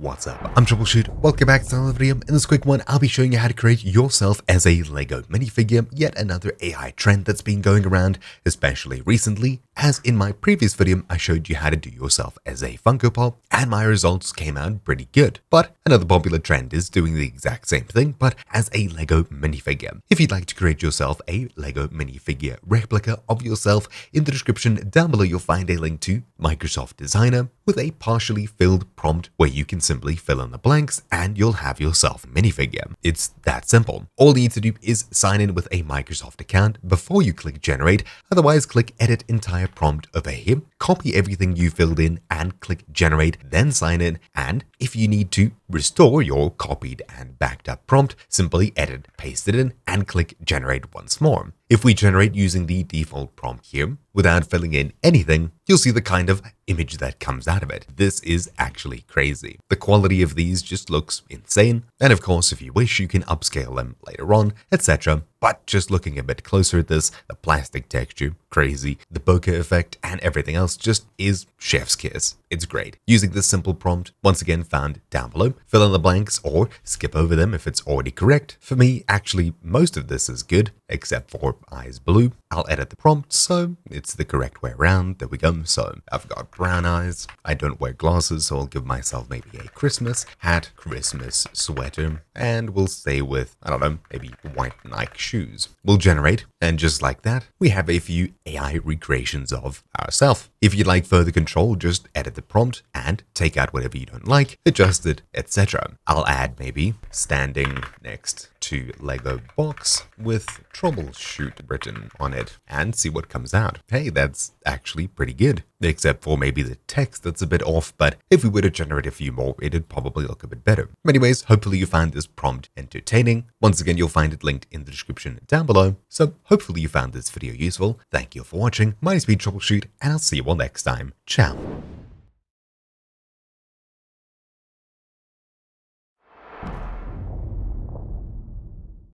What's up? I'm TroubleChute. Welcome back to another video. In this quick one, I'll be showing you how to create yourself as a LEGO minifigure, yet another AI trend that's been going around, especially recently, as in my previous video, I showed you how to do yourself as a Funko Pop, and my results came out pretty good. But another popular trend is doing the exact same thing, but as a LEGO minifigure. If you'd like to create yourself a LEGO minifigure replica of yourself, in the description down below, you'll find a link to Microsoft Designer with a partially filled prompt where you can simply fill in the blanks and you'll have yourself a minifigure. It's that simple. All you need to do is sign in with a Microsoft account before you click generate, otherwise click edit entire prompt over here, copy everything you filled in and click generate, then sign in, and if you need to restore your copied and backed up prompt, simply edit, paste it in and click generate once more. If we generate using the default prompt here, without filling in anything, you'll see the kind of image that comes out of it. This is actually crazy. The quality of these just looks insane. And of course, if you wish, you can upscale them later on, etc. But just looking a bit closer at this, the plastic texture, crazy, the bokeh effect, and everything else just is chef's kiss. It's great. Using this simple prompt, once again found down below, fill in the blanks or skip over them if it's already correct. For me, actually, most of this is good, except for eyes blue. I'll edit the prompt, so it's the correct way around. There we go. So I've got brown eyes. I don't wear glasses, so I'll give myself maybe a Christmas hat, Christmas sweater, and we'll stay with, I don't know, maybe white Nike shoes. We'll generate, and just like that, we have a few AI recreations of ourselves. If you'd like further control, just edit the prompt and take out whatever you don't like, adjust it, etc. I'll add maybe standing next to LEGO box with TroubleChute written on it and see what comes out. Hey, that's actually pretty good, except for maybe the text that's a bit off, but if we were to generate a few more, it'd probably look a bit better. Anyways, hopefully you find this prompt entertaining. Once again, you'll find it linked in the description down below. So hopefully you found this video useful. Thank you for watching. My name's TroubleChute, and I'll see you all next time. Ciao.